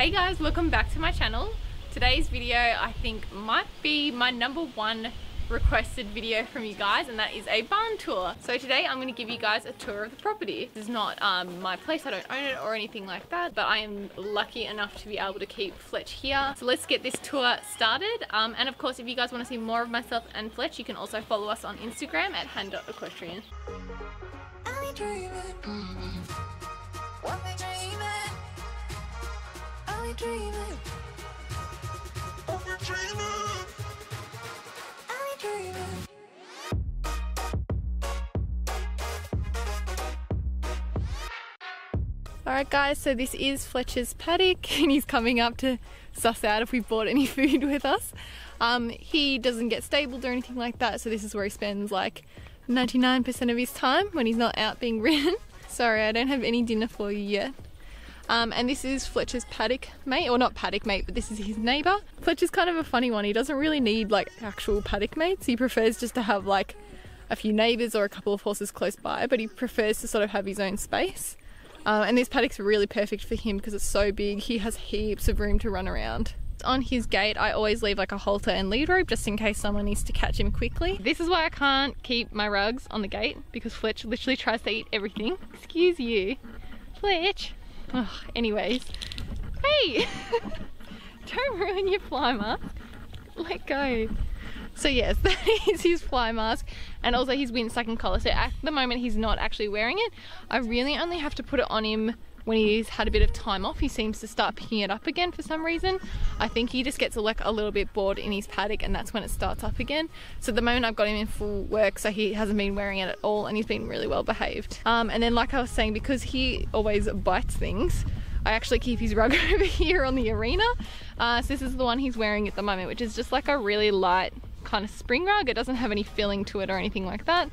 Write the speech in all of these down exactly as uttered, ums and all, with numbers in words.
Hey guys, welcome back to my channel. Today's video I think might be my number one requested video from you guys, and that is a barn tour. So today I'm going to give you guys a tour of the property. This is not um, my place, I don't own it or anything like that, but I am lucky enough to be able to keep Fletch here. So let's get this tour started. Um, and of course, if you guys want to see more of myself and Fletch, you can also follow us on Instagram at hand dot equestrian. Dreaming, oh, we're dreaming, are we dreaming? Alright guys, so this is Fletcher's paddock and he's coming up to suss out if we bought any food with us. Um, he doesn't get stabled or anything like that, so this is where he spends like ninety-nine percent of his time when he's not out being ridden. Sorry, I don't have any dinner for you yet. Um, and this is Fletcher's paddock mate, or not paddock mate, but this is his neighbour. Fletcher's kind of a funny one. He doesn't really need like actual paddock mates. He prefers just to have like a few neighbours or a couple of horses close by, but he prefers to sort of have his own space. Um, and this paddock's really perfect for him because it's so big. He has heaps of room to run around. On his gate, I always leave like a halter and lead rope just in case someone needs to catch him quickly. This is why I can't keep my rugs on the gate, because Fletch literally tries to eat everything. Excuse you, Fletch. Oh, anyways, hey, don't ruin your fly mask, let go. So yes, that is his fly mask and also his windsucking collar. So at the moment he's not actually wearing it. I really only have to put it on him when he's had a bit of time off. He seems to start picking it up again for some reason. I think he just gets like a little bit bored in his paddock and that's when it starts up again. So at the moment I've got him in full work, so he hasn't been wearing it at all and he's been really well behaved. Um, and then like I was saying, because he always bites things, I actually keep his rug over here on the arena. Uh, so this is the one he's wearing at the moment, which is just like a really light kind of spring rug. It doesn't have any filling to it or anything like that.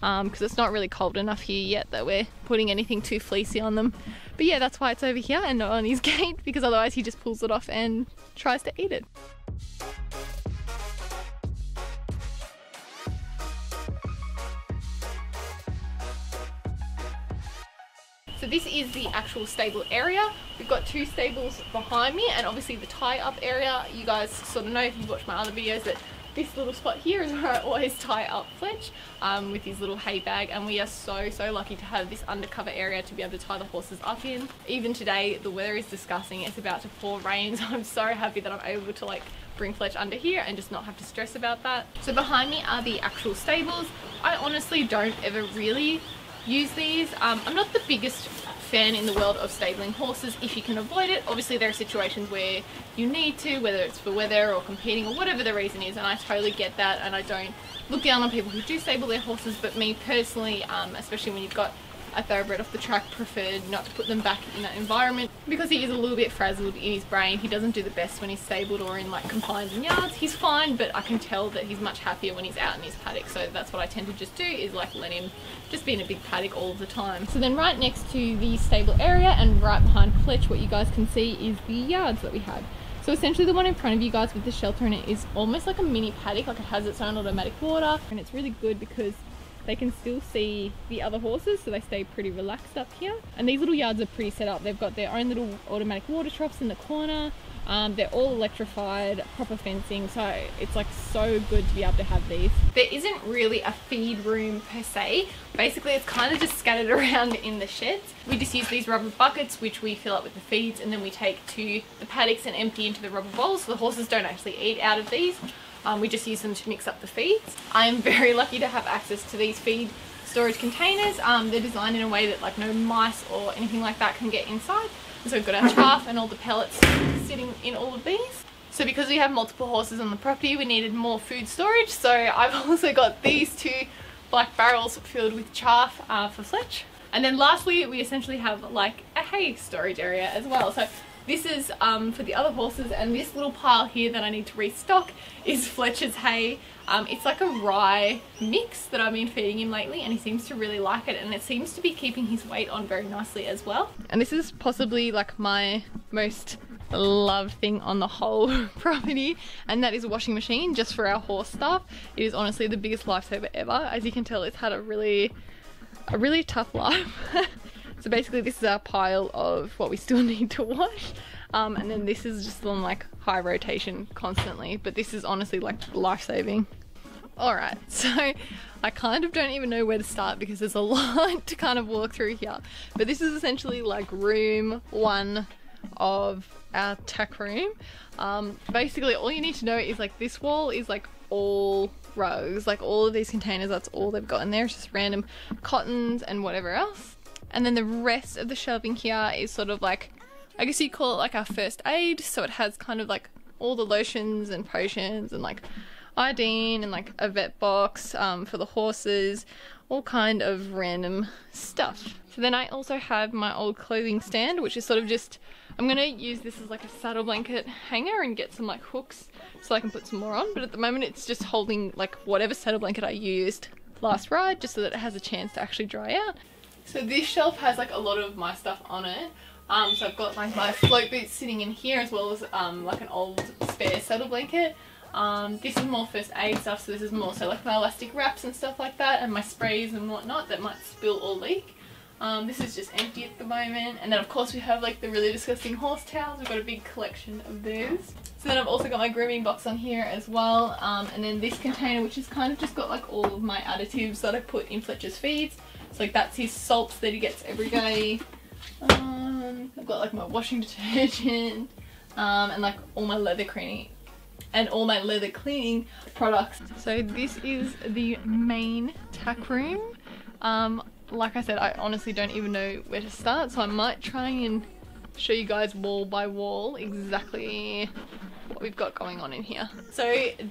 Because um, it's not really cold enough here yet that we're putting anything too fleecy on them. But yeah, that's why it's over here and not on his gate, because otherwise he just pulls it off and tries to eat it. So this is the actual stable area. We've got two stables behind me and obviously the tie-up area. You guys sort of know if you've watched my other videos that this little spot here is where I always tie up Fletch um, with his little hay bag, and we are so so lucky to have this undercover area to be able to tie the horses up in. Even today the weather is disgusting, it's about to pour rain, so I'm so happy that I'm able to like bring Fletch under here and just not have to stress about that. So behind me are the actual stables. I honestly don't ever really use these. Um, I'm not the biggest fan in the world of stabling horses if you can avoid it. Obviously there are situations where you need to, whether it's for weather or competing or whatever the reason is, and I totally get that and I don't look down on people who do stable their horses, but me personally, um, especially when you've got a thoroughbred off the track, preferred not to put them back in that environment because he is a little bit frazzled in his brain. He doesn't do the best when he's stabled or in like confines and yards. He's fine, but I can tell that he's much happier when he's out in his paddock, so that's what I tend to just do, is like let him just be in a big paddock all the time. So then right next to the stable area and right behind Fletch, what you guys can see is the yards that we had. So essentially the one in front of you guys with the shelter in it is almost like a mini paddock, like it has its own automatic water, and it's really good because they can still see the other horses, so they stay pretty relaxed up here. And these little yards are pretty set up. They've got their own little automatic water troughs in the corner. Um, they're all electrified, proper fencing, so it's like so good to be able to have these. There isn't really a feed room per se. Basically it's kind of just scattered around in the sheds. We just use these rubber buckets which we fill up with the feeds, and then we take to the paddocks and empty into the rubber bowls, so the horses don't actually eat out of these. Um, we just use them to mix up the feeds. I am very lucky to have access to these feed storage containers. Um, they're designed in a way that like no mice or anything like that can get inside. And so we've got our chaff and all the pellets sitting in all of these. So because we have multiple horses on the property, we needed more food storage. So I've also got these two black barrels filled with chaff uh, for Fletch. And then lastly, we essentially have like a hay storage area as well. So this is um, for the other horses, and this little pile here that I need to restock is Fletcher's hay. Um, it's like a rye mix that I've been feeding him lately, and he seems to really like it, and it seems to be keeping his weight on very nicely as well. And this is possibly like my most loved thing on the whole property, and that is a washing machine just for our horse stuff. It is honestly the biggest lifesaver ever. As you can tell, it's had a really, a really tough life. So basically this is our pile of what we still need to wash. Um, and then this is just on like high rotation constantly, but this is honestly like life-saving. All right, so I kind of don't even know where to start because there's a lot to kind of walk through here. But this is essentially like room one of our tack room. Um, basically, all you need to know is like this wall is like all rows, like all of these containers, that's all they've got in there. It's just random cottons and whatever else. And then the rest of the shelving here is sort of like, I guess you call it like our first aid. So it has kind of like all the lotions and potions and like iodine and like a vet box um, for the horses, all kind of random stuff. So then I also have my old clothing stand, which is sort of just, I'm gonna use this as like a saddle blanket hanger and get some like hooks so I can put some more on. But at the moment it's just holding like whatever saddle blanket I used last ride, just so that it has a chance to actually dry out. So this shelf has like a lot of my stuff on it. Um, so I've got like my float boots sitting in here, as well as um, like an old spare saddle blanket. Um, this is more first aid stuff, so this is more so like my elastic wraps and stuff like that, and my sprays and whatnot that might spill or leak. Um, this is just empty at the moment, and then of course we have like the really disgusting horse towels. We've got a big collection of those. So then I've also got my grooming box on here as well, um, and then this container, which has kind of just got like all of my additives that I put in Fletcher's feeds. So like that's his salts that he gets every day. Um, I've got like my washing detergent, um, and like all my leather cream and all my leather cleaning products. So this is the main tack room. Um, like I said, I honestly don't even know where to start, so I might try and show you guys wall by wall exactly what we've got going on in here. So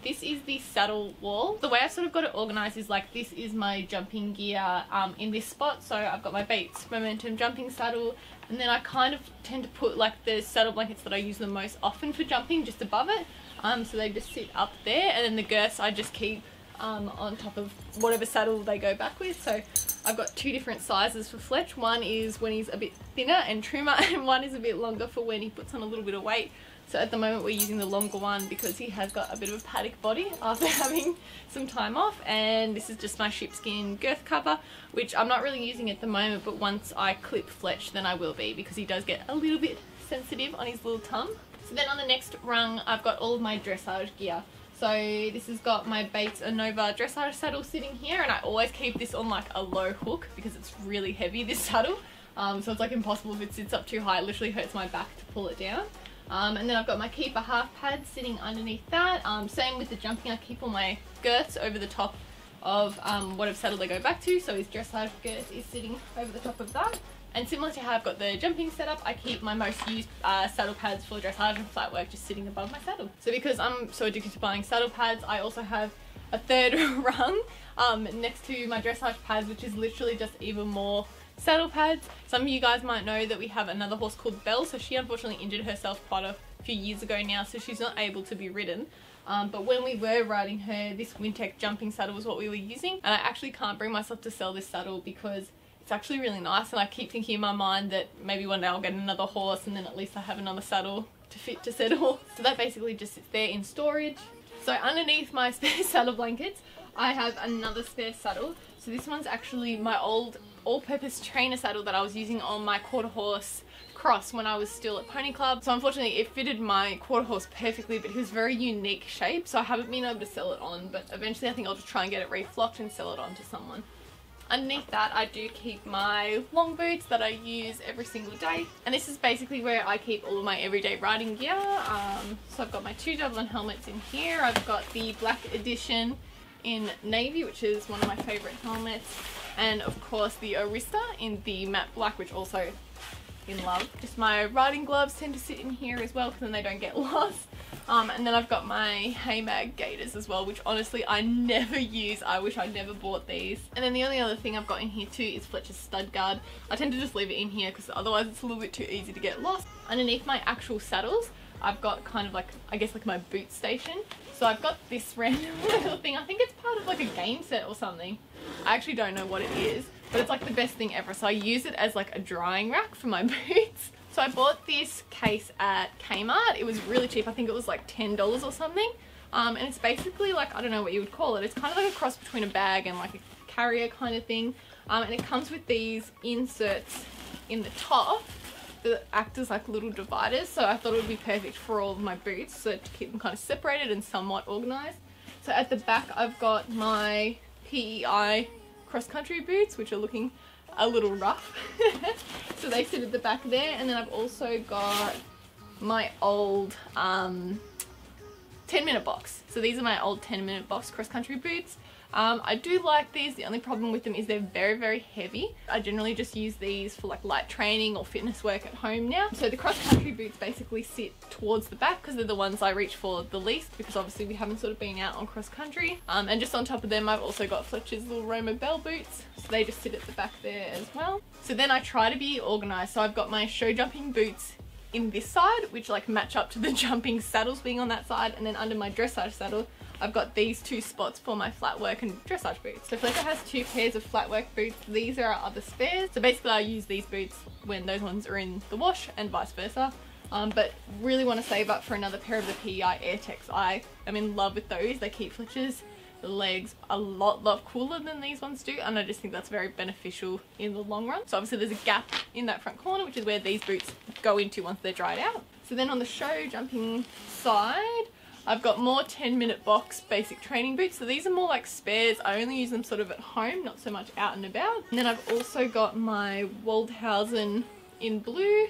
this is the saddle wall. The way I've sort of got it organized is like this is my jumping gear um, in this spot. So I've got my Bates Momentum jumping saddle, and then I kind of tend to put like the saddle blankets that I use the most often for jumping just above it. Um, so they just sit up there, and then the girths I just keep um, on top of whatever saddle they go back with. So I've got two different sizes for Fletch. One is when he's a bit thinner and trimmer, and one is a bit longer for when he puts on a little bit of weight. So at the moment we're using the longer one because he has got a bit of a paddock body after having some time off. And this is just my sheepskin girth cover, which I'm not really using at the moment, but once I clip Fletch then I will be, because he does get a little bit sensitive on his little tum. So then on the next rung I've got all of my dressage gear. So this has got my Bates Anova dressage saddle sitting here, and I always keep this on like a low hook because it's really heavy, this saddle. Um, so it's like impossible if it sits up too high, it literally hurts my back to pull it down. Um, and then I've got my keeper half pad sitting underneath that. Um, same with the jumping, I keep all my girths over the top of um, whatever saddle they go back to. So his dressage girth is sitting over the top of that. And similar to how I've got the jumping set up, I keep my most used uh, saddle pads for dressage and flat work just sitting above my saddle. So because I'm so addicted to buying saddle pads, I also have a third rung um, next to my dressage pads, which is literally just even more saddle pads. Some of you guys might know that we have another horse called Belle, so she unfortunately injured herself quite a few years ago now, so she's not able to be ridden. Um, but when we were riding her, this Wintec jumping saddle was what we were using, and I actually can't bring myself to sell this saddle because it's actually really nice, and I keep thinking in my mind that maybe one day I'll get another horse and then at least I have another saddle to fit to settle. So that basically just sits there in storage. So underneath my spare saddle blankets, I have another spare saddle. So this one's actually my old all-purpose trainer saddle that I was using on my quarter horse cross when I was still at Pony Club. So unfortunately it fitted my quarter horse perfectly, but it was very unique shape, so I haven't been able to sell it on, but eventually I think I'll just try and get it reflocked and sell it on to someone. Underneath that I do keep my long boots that I use every single day, and this is basically where I keep all of my everyday riding gear. Um, so I've got my two Dublin helmets in here, I've got the black edition in navy, which is one of my favourite helmets, and of course the Arista in the matte black, which also in love. Just my riding gloves tend to sit in here as well because then they don't get lost. Um, and then I've got my Haymag gaiters as well, which honestly I never use. I wish I never bought these. And then the only other thing I've got in here too is Fletcher's stud guard. I tend to just leave it in here because otherwise it's a little bit too easy to get lost. Underneath my actual saddles I've got kind of like, I guess like my boot station. So I've got this random little thing. I think it's part of like a game set or something. I actually don't know what it is, but it's like the best thing ever. So I use it as like a drying rack for my boots. So I bought this case at Kmart. It was really cheap. I think it was like ten dollars or something. Um, and it's basically like, I don't know what you would call it. It's kind of like a cross between a bag and like a carrier kind of thing. Um, and it comes with these inserts in the top. that act as like little dividers, so I thought it would be perfect for all of my boots, so to keep them kind of separated and somewhat organized. So at the back I've got my P E I cross-country boots, which are looking a little rough. So they sit at the back there, and then I've also got my old um, ten minute box. So these are my old ten minute box cross-country boots. Um, I do like these. The only problem with them is they're very, very heavy. I generally just use these for like light training or fitness work at home now. So the cross-country boots basically sit towards the back because they're the ones I reach for the least, because obviously we haven't sort of been out on cross-country. Um, and just on top of them, I've also got Fletch's little Roma Bell boots. So they just sit at the back there as well. So then I try to be organized. So I've got my show jumping boots in this side, which like match up to the jumping saddles being on that side, and then under my dressage saddle I've got these two spots for my flat work and dressage boots. So Fletcher has two pairs of flat work boots. These are our other spares. So basically I use these boots when those ones are in the wash and vice versa. Um, but really want to save up for another pair of the P E I Airtex. I am in love with those. They keep Fletcher's legs a lot lot cooler than these ones do, and I just think that's very beneficial in the long run. So obviously there's a gap in that front corner, which is where these boots go into once they're dried out. So then on the show jumping side I've got more ten minute box basic training boots. So these are more like spares. I only use them sort of at home, not so much out and about. And then I've also got my Waldhausen in blue.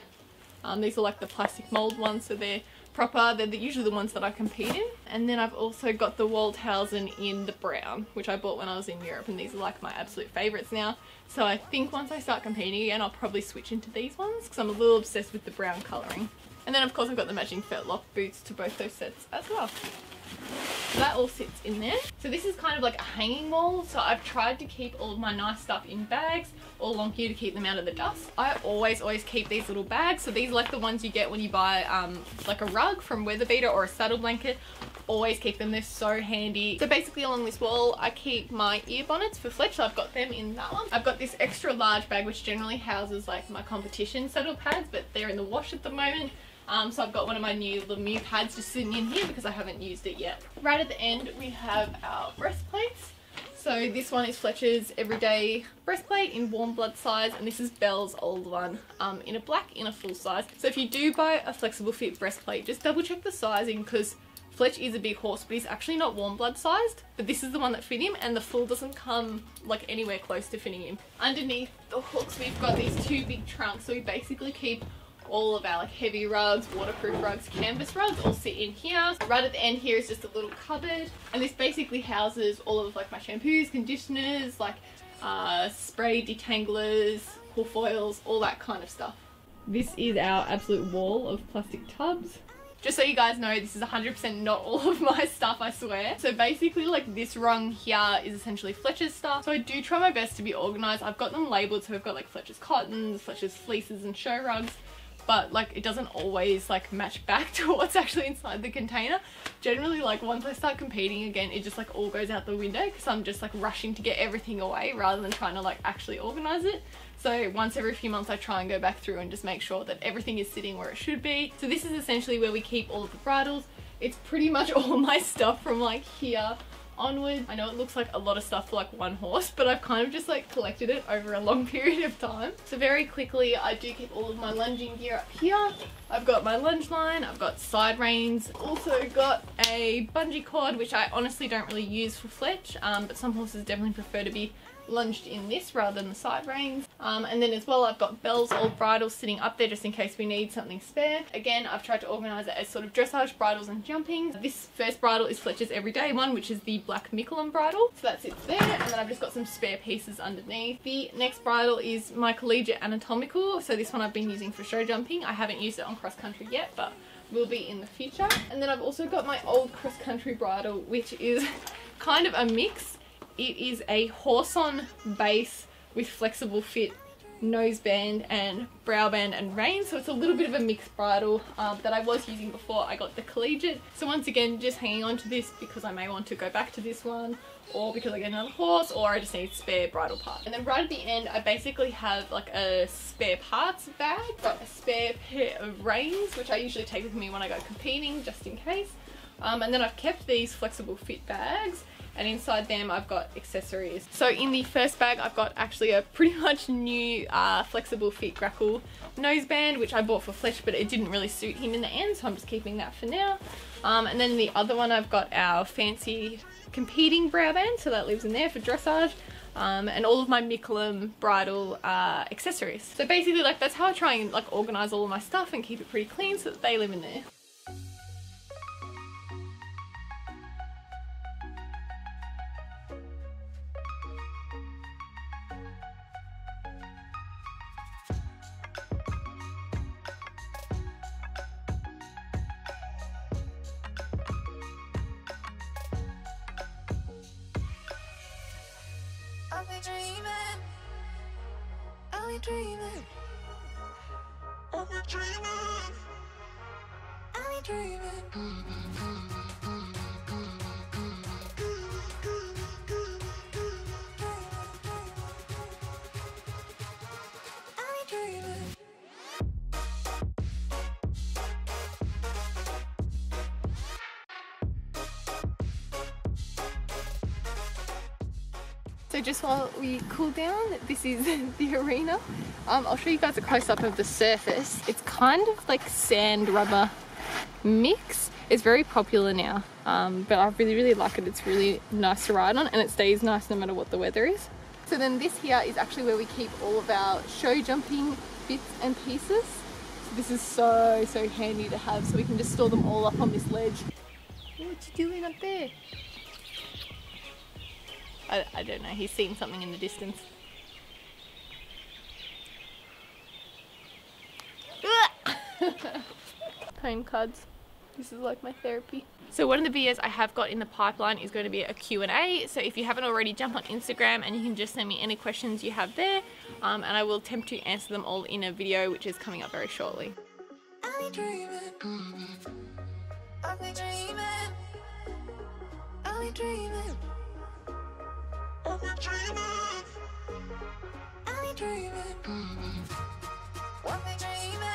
Um, these are like the plastic mold ones, so they're proper. They're the, usually the ones that I compete in. And then I've also got the Waldhausen in the brown, which I bought when I was in Europe, and these are like my absolute favourites now. So I think once I start competing again, I'll probably switch into these ones because I'm a little obsessed with the brown colouring. And then of course I've got the matching fetlock boots to both those sets as well. So that all sits in there. So this is kind of like a hanging wall. So I've tried to keep all of my nice stuff in bags all along here to keep them out of the dust. I always, always keep these little bags. So these are like the ones you get when you buy um, like a rug from Weatherbeeta or a saddle blanket. Always keep them, they're so handy. So basically along this wall I keep my ear bonnets for Fletch, so I've got them in that one. I've got this extra large bag which generally houses like my competition saddle pads, but they're in the wash at the moment. Um, so I've got one of my new Lemieux pads just sitting in here because I haven't used it yet. Right at the end we have our breastplates. So this one is Fletcher's everyday breastplate in warm blood size, and this is Belle's old one um, in a black in a full size. So if you do buy a flexible fit breastplate, just double check the sizing, because Fletch is a big horse but he's actually not warm blood sized, but this is the one that fit him, and the full doesn't come like anywhere close to fitting him. Underneath the hooks we've got these two big trunks, so we basically keep all of our like heavy rugs, waterproof rugs, canvas rugs all sit in here. Right at the end here is just a little cupboard, and this basically houses all of like my shampoos, conditioners, like uh, spray detanglers, hoof oils, all that kind of stuff. This is our absolute wall of plastic tubs. Just so you guys know, this is one hundred percent not all of my stuff, I swear. So basically like this rung here is essentially Fletcher's stuff. So I do try my best to be organised. I've got them labelled, so I've got like Fletcher's cottons, Fletcher's fleeces and show rugs. But like it doesn't always like match back to what's actually inside the container. Generally like once I start competing again it just like all goes out the window because I'm just like rushing to get everything away rather than trying to like actually organize it. So once every few months I try and go back through and just make sure that everything is sitting where it should be. So this is essentially where we keep all of the bridles. It's pretty much all my stuff from like here onwards. I know it looks like a lot of stuff for like one horse, but I've kind of just like collected it over a long period of time. So very quickly I do keep all of my lunging gear up here. I've got my lunge line, I've got side reins, also got a bungee cord which I honestly don't really use for Fletch, um, but some horses definitely prefer to be lunged in this rather than the side reins. Um, and then as well I've got Belle's old bridle sitting up there just in case we need something spare. Again, I've tried to organise it as sort of dressage, bridles and jumping. This first bridle is Fletcher's everyday one, which is the black Micklem bridle. So that sits there, and then I've just got some spare pieces underneath. The next bridle is my Collegiate Anatomical. So this one I've been using for show jumping. I haven't used it on cross country yet, but will be in the future. And then I've also got my old cross country bridle, which is kind of a mix. It is a horse-on base with flexible fit noseband and browband and rein, so it's a little bit of a mixed bridle um, that I was using before I got the Collegiate. So once again, just hanging on to this because I may want to go back to this one, or because I get another horse, or I just need spare bridle parts. And then right at the end I basically have like a spare parts bag. Got a spare pair of reins which I usually take with me when I go competing just in case. Um, and then I've kept these flexible fit bags, and inside them I've got accessories. So in the first bag I've got actually a pretty much new uh, flexible fit grapple noseband, which I bought for Fletch, but it didn't really suit him in the end, so I'm just keeping that for now. Um, and then the other one, I've got our fancy competing brow band, so that lives in there for dressage. Um, and all of my Micklem bridal uh, accessories. So basically, like, that's how I try and like organise all of my stuff and keep it pretty clean so that they live in there. So just while we cool down, this is the arena. Um, I'll show you guys a close-up of the surface. It's kind of like sand rubber mix. It's very popular now, um, but I really, really like it. It's really nice to ride on, and it stays nice no matter what the weather is. So then this here is actually where we keep all of our show jumping bits and pieces. So this is so, so handy to have, so we can just store them all up on this ledge. What you doing up there? I, I don't know, he's seen something in the distance. Home cards. This is like my therapy. So one of the videos I have got in the pipeline is going to be a Q and A. So if you haven't already, jump on Instagram and you can just send me any questions you have there. Um, and I will attempt to answer them all in a video which is coming up very shortly. I'll be dreaming. I'll be dreaming. I'll be dreaming. I'll be dreaming. I'll be dreaming. I'll be dreaming.